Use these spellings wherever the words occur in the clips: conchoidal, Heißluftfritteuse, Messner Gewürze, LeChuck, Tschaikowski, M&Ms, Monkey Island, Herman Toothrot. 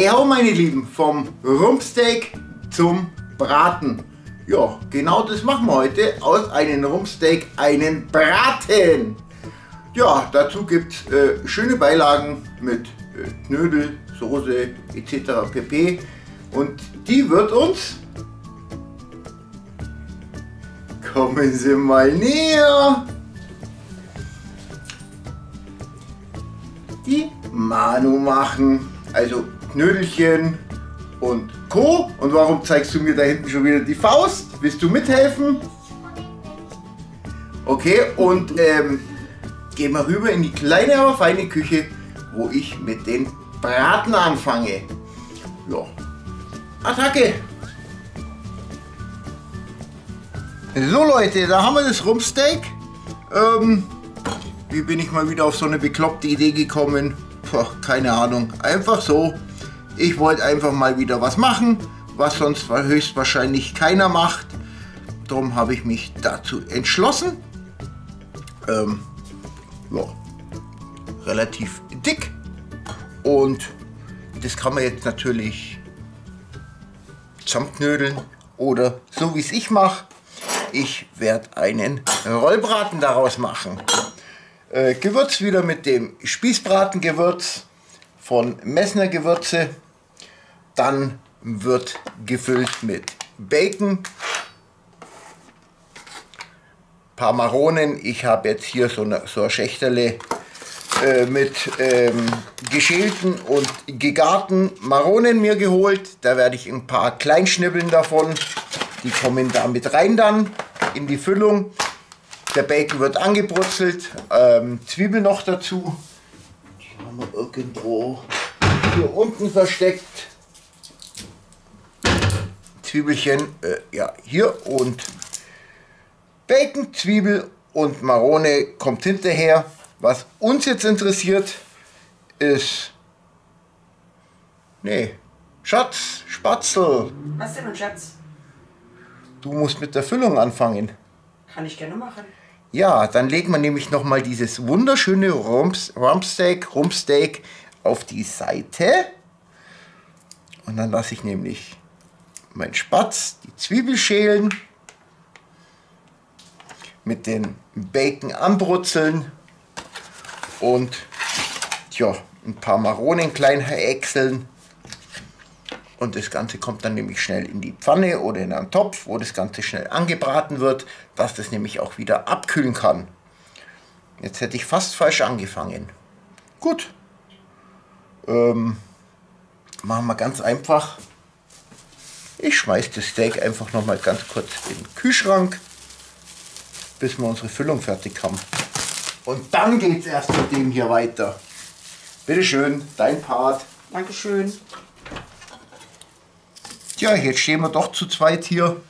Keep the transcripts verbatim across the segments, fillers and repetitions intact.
Hey ho, meine Lieben, vom Rumpsteak zum Braten. Ja, genau das machen wir heute. Aus einem Rumpsteak einen Braten. Ja, dazu gibt es äh, schöne Beilagen mit äh, Knödel, Soße et cetera pp. Und die wird uns... Kommen Sie mal näher. Die Manu machen. Also Knödelchen und Co. Und warum zeigst du mir da hinten schon wieder die Faust? Willst du mithelfen? Okay, und ähm, gehen wir rüber in die kleine, aber feine Küche, wo ich mit den Braten anfange. Ja, Attacke! So Leute, da haben wir das Rumpsteak. Ähm, wie bin ich mal wieder auf so eine bekloppte Idee gekommen? Puh, keine Ahnung, einfach so. Ich wollte einfach mal wieder was machen, was sonst höchstwahrscheinlich keiner macht. Darum habe ich mich dazu entschlossen. Ähm, ja, relativ dick. Und das kann man jetzt natürlich zusammenknödeln oder so wie es ich mache. Ich werde einen Rollbraten daraus machen. Äh, gewürzt wieder mit dem Spießbratengewürz von Messner Gewürze. Dann wird gefüllt mit Bacon, paar Maronen. Ich habe jetzt hier so eine, so eine Schächterle äh, mit ähm, geschälten und gegarten Maronen mir geholt. Da werde ich ein paar Kleinschnibbeln davon. Die kommen da mit rein dann in die Füllung. Der Bacon wird angebrutzelt, ähm, Zwiebel noch dazu. Die haben wir irgendwo hier unten versteckt. Zwiebelchen, äh, ja, hier und Bacon, Zwiebel und Marone kommt hinterher. Was uns jetzt interessiert ist, nee, Schatz, Spatzel. Was denn, mein Schatz? Du musst mit der Füllung anfangen. Kann ich gerne machen. Ja, dann legen wir nämlich nochmal dieses wunderschöne Rumps, Rumpsteak, Rumpsteak auf die Seite. Und dann lasse ich nämlich meinen Spatz, die Zwiebel schälen, mit dem Bacon anbrutzeln und tja, ein paar Maronen klein häckseln. Und das Ganze kommt dann nämlich schnell in die Pfanne oder in einen Topf, wo das Ganze schnell angebraten wird, dass das nämlich auch wieder abkühlen kann. Jetzt hätte ich fast falsch angefangen. Gut. Ähm, machen wir ganz einfach. Ich schmeiße das Steak einfach nochmal ganz kurz in den Kühlschrank, bis wir unsere Füllung fertig haben. Und dann geht es erst mit dem hier weiter. Bitteschön, dein Part. Dankeschön. Tja, jetzt stehen wir doch zu zweit hier.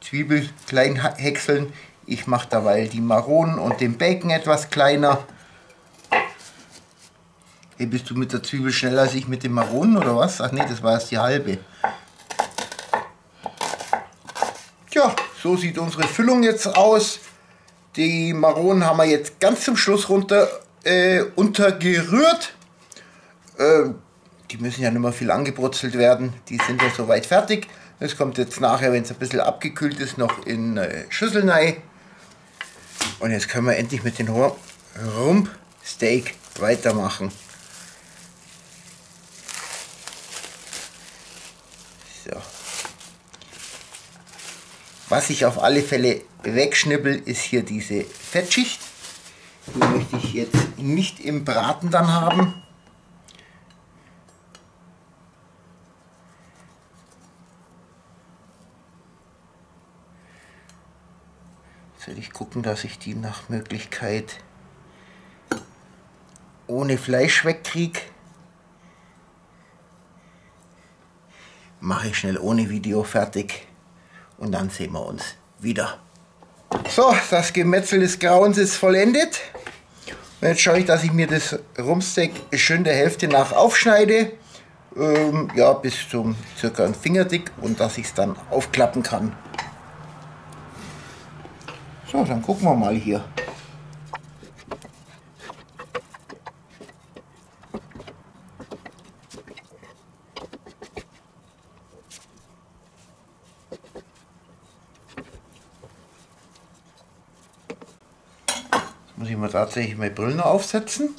Zwiebel klein häckseln. Ich mache derweil die Maronen und den Bacon etwas kleiner. Hey, bist du mit der Zwiebel schneller als ich mit den Maronen oder was? Ach nee, das war erst die halbe. Tja, so sieht unsere Füllung jetzt aus. Die Maronen haben wir jetzt ganz zum Schluss runter äh, untergerührt. Äh, Die müssen ja nicht mehr viel angebrutzelt werden, die sind ja soweit fertig. Das kommt jetzt nachher, wenn es ein bisschen abgekühlt ist, noch in Schüsseln rein. Und jetzt können wir endlich mit dem Rumpsteak weitermachen. So. Was ich auf alle Fälle wegschnibbel, ist hier diese Fettschicht. Die möchte ich jetzt nicht im Braten dann haben. Ich gucken, dass ich die nach Möglichkeit ohne Fleisch wegkriege. Mache ich schnell ohne Video fertig und dann sehen wir uns wieder. So, das Gemetzel des Grauens ist vollendet. Und jetzt schaue ich, dass ich mir das Rumpsteak schön der Hälfte nach aufschneide. Ähm, ja, bis zum circa einen Fingerdick und dass ich es dann aufklappen kann. So, dann gucken wir mal hier. ich mir tatsächlich meine Brille noch aufsetzen.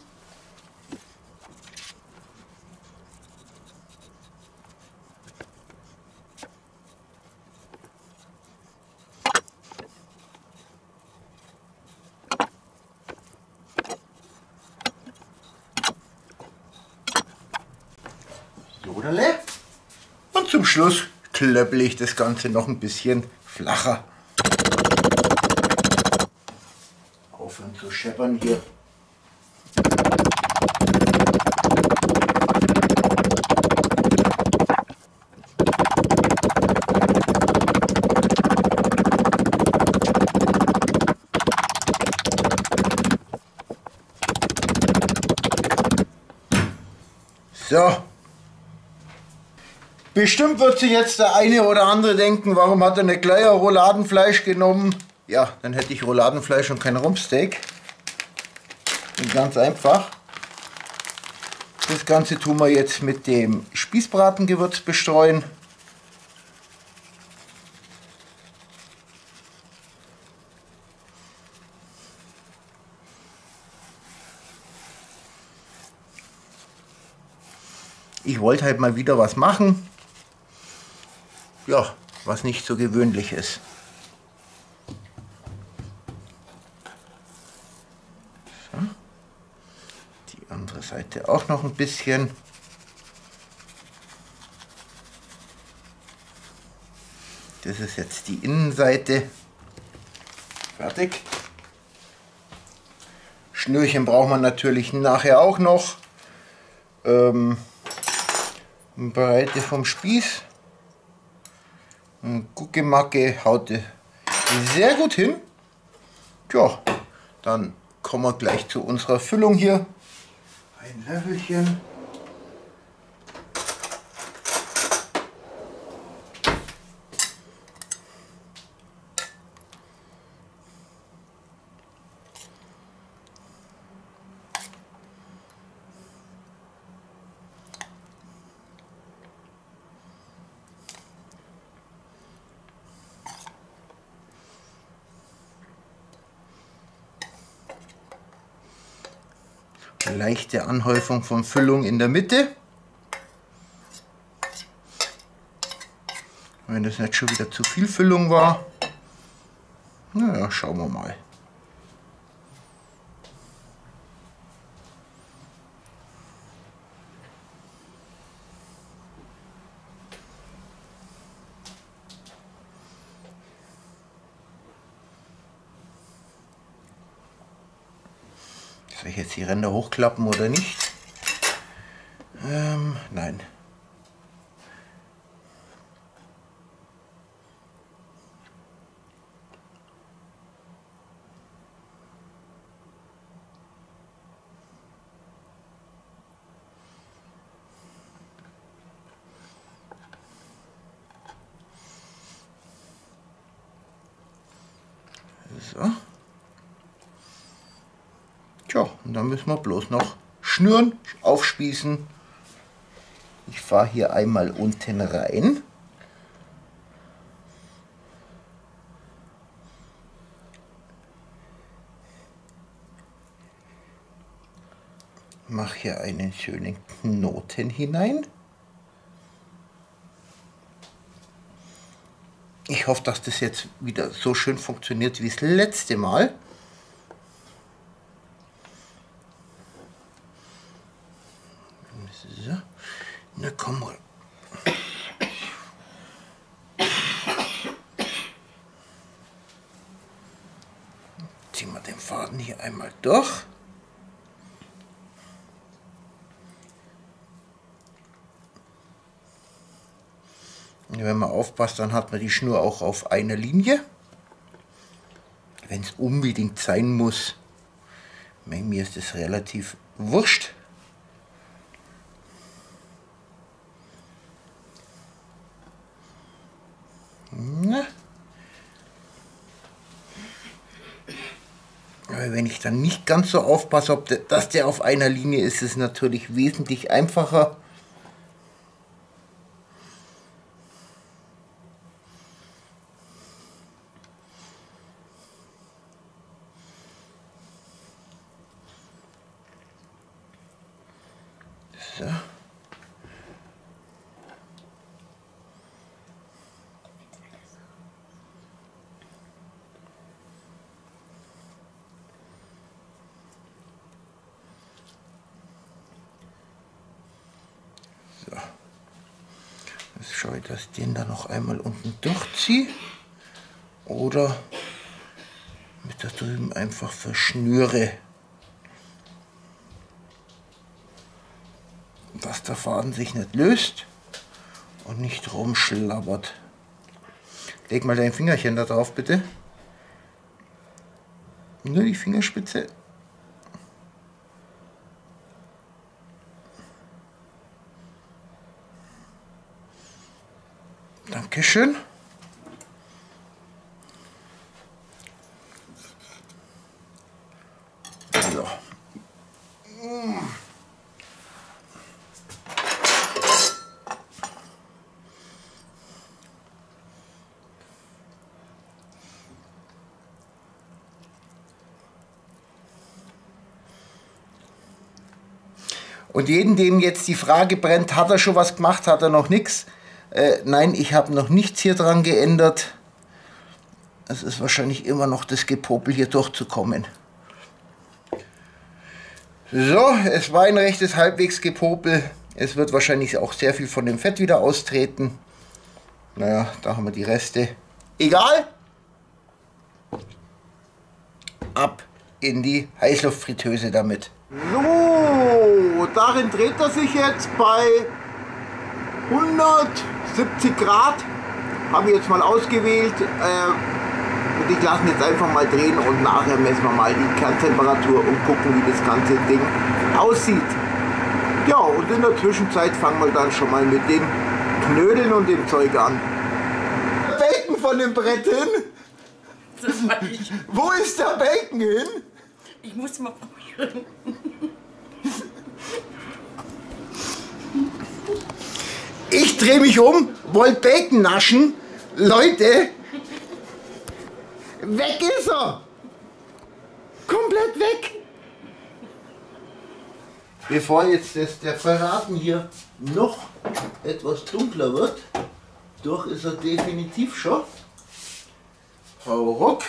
Und zum Schluss klöppel ich das Ganze noch ein bisschen flacher. Aufhören zu scheppern hier. So. Bestimmt wird sich jetzt der eine oder andere denken, warum hat er nicht gleich ein Rouladenfleisch genommen? Ja, dann hätte ich Rouladenfleisch und kein Rumpsteak. Und ganz einfach. Das Ganze tun wir jetzt mit dem Spießbratengewürz bestreuen. Ich wollte halt mal wieder was machen. Ja, was nicht so gewöhnlich ist. So. Die andere Seite auch noch ein bisschen. Das ist jetzt die Innenseite. Fertig. Schnürchen braucht man natürlich nachher auch noch. Ähm, bereite vom Spieß. Gucke Macke, haute sehr gut hin. Tja, dann kommen wir gleich zu unserer Füllung hier. Ein Löffelchen. Leichte Anhäufung von Füllung in der Mitte. Wenn das nicht schon wieder zu viel Füllung war, naja, schauen wir mal. Soll ich jetzt die Ränder hochklappen oder nicht? Ähm, nein. So. Tja, und dann müssen wir bloß noch schnüren, aufspießen. Ich fahre hier einmal unten rein. Mache hier einen schönen Knoten hinein. Ich hoffe, dass das jetzt wieder so schön funktioniert wie das letzte Mal. Na komm mal. Ziehen wir den Faden hier einmal durch. Und wenn man aufpasst, dann hat man die Schnur auch auf einer Linie. Wenn es unbedingt sein muss. Bei mir ist es relativ wurscht. Aber wenn ich dann nicht ganz so aufpasse, ob der, dass der auf einer Linie ist, ist es natürlich wesentlich einfacher. So. So. Jetzt schaue ich, dass ich den da noch einmal unten durchziehe oder mit da drüben einfach verschnüre, dass der Faden sich nicht löst und nicht rumschlabbert. Leg mal dein Fingerchen da drauf, bitte. Nur die Fingerspitze. Dankeschön. So. Und jeden, dem jetzt die Frage brennt, hat er schon was gemacht, hat er noch nichts? Äh, nein, ich habe noch nichts hier dran geändert. Es ist wahrscheinlich immer noch das Gepopel, hier durchzukommen. So, es war ein rechtes halbwegs Gepopel. Es wird wahrscheinlich auch sehr viel von dem Fett wieder austreten. Naja, da haben wir die Reste. Egal. Ab in die Heißluftfritteuse damit. So, darin dreht er sich jetzt bei hundertsiebzig Grad. Habe ich jetzt mal ausgewählt. Äh, und ich lasse ihn jetzt einfach mal drehen und nachher messen wir mal die Kerntemperatur und gucken, wie das ganze Ding aussieht. Ja, und in der Zwischenzeit fangen wir dann schon mal mit den Knödeln und dem Zeug an. Der Bacon von dem Brett hin? Das war ich. Wo ist der Bacon hin? Ich muss mal probieren. Ich drehe mich um, wollt Bacon naschen. Leute, weg ist er. Komplett weg. Bevor jetzt das, der Verraten hier noch etwas dunkler wird, durch ist er definitiv schon. Hau ruck.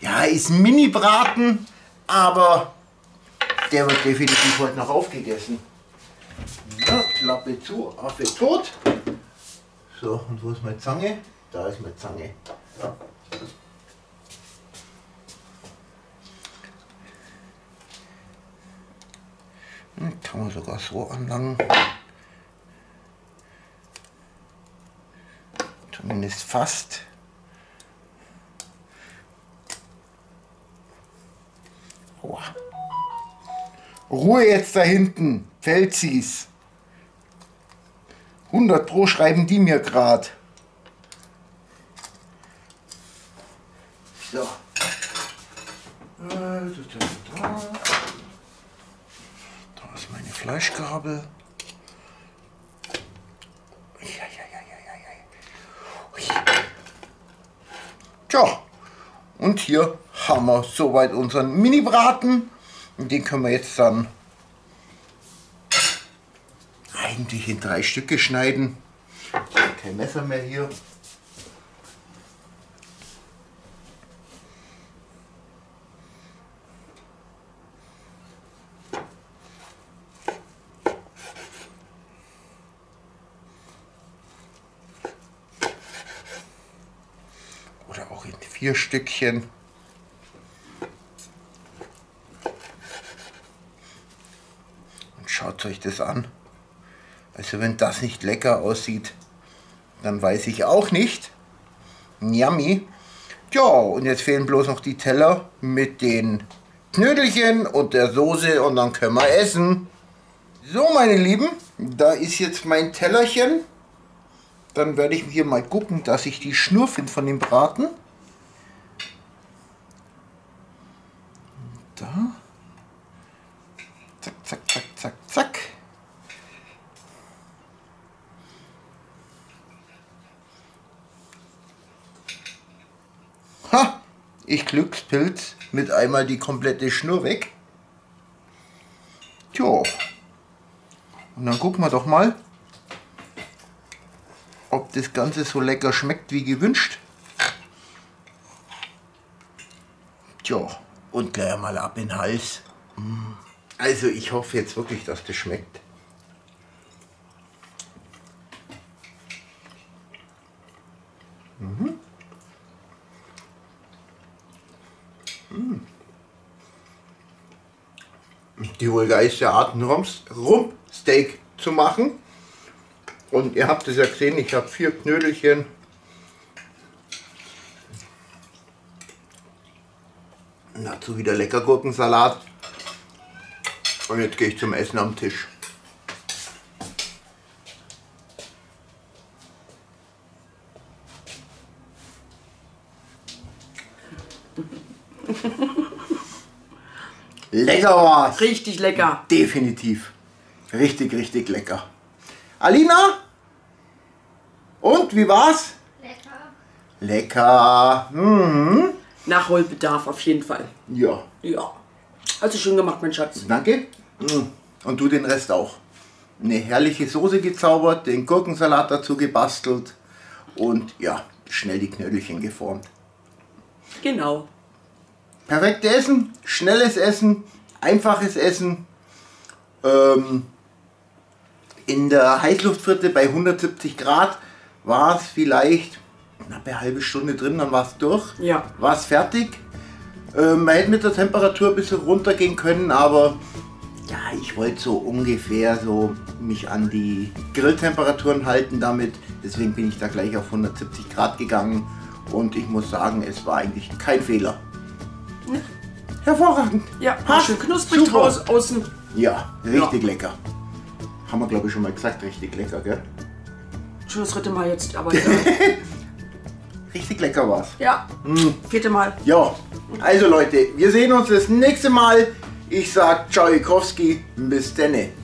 Ja, ist ein Mini-Braten, aber der wird definitiv heute noch aufgegessen. Ja, Klappe zu, Affe tot. So, und wo ist meine Zange? Da ist meine Zange. Ja. Kann man sogar so anlangen. Zumindest fast. Oh. Ruhe jetzt da hinten, Felsis. hundert Pro schreiben die mir grad. So. Da ist meine Fleischgabel. Tja, und hier haben wir soweit unseren Mini-Braten. Und den können wir jetzt dann eigentlich in drei Stücke schneiden. Kein Messer mehr hier. Oder auch in vier Stückchen. Schaut euch das an. Also wenn das nicht lecker aussieht, dann weiß ich auch nicht. Yummy. Ja, und jetzt fehlen bloß noch die Teller mit den Knödelchen und der Soße und dann können wir essen. So, meine Lieben, da ist jetzt mein Tellerchen. Dann werde ich hier mal gucken, dass ich die Schnur finde von dem Braten. Da. Zack, zack, zack, zack, zack. Ha! Ich Glückspilz mit einmal die komplette Schnur weg. Tja. Und dann gucken wir doch mal, ob das Ganze so lecker schmeckt wie gewünscht. Tja, und gleich mal ab in den Hals. Also ich hoffe jetzt wirklich, dass das schmeckt. Mhm. Mhm. Die wohl geilste Art, ein Rumpsteak zu machen. Und ihr habt es ja gesehen, ich habe vier Knödelchen. Und dazu wieder lecker Gurkensalat. Und jetzt gehe ich zum Essen am Tisch. Lecker war's. Richtig lecker. Definitiv. Richtig, richtig lecker. Alina? Und, wie war's? Lecker. Lecker. Mhm. Nachholbedarf auf jeden Fall. Ja. Ja. Hast du schön gemacht, mein Schatz. Danke. Und du den Rest auch. Eine herrliche Soße gezaubert, den Gurkensalat dazu gebastelt und ja, schnell die Knödelchen geformt. Genau. Perfektes Essen, schnelles Essen, einfaches Essen. Ähm, in der Heißluftfritte bei hundertsiebzig Grad war es vielleicht na, eine halbe Stunde drin, dann war es durch. Ja. War es fertig. Ähm, man hätte mit der Temperatur ein bisschen runtergehen können, aber ja, ich wollte so ungefähr so mich an die Grilltemperaturen halten damit. Deswegen bin ich da gleich auf hundertsiebzig Grad gegangen und ich muss sagen, es war eigentlich kein Fehler. Ne? Hervorragend. Ja, schön knusprig super. Draus außen. Ja, richtig ja. Lecker. Haben wir, glaube ich, schon mal gesagt, richtig lecker, gell? Schon das dritte Mal jetzt, aber ja. Richtig lecker war's. Ja, mhm. Vierte Mal. Ja, also Leute, wir sehen uns das nächste Mal. Ich sag Tschaikowski, bis denne.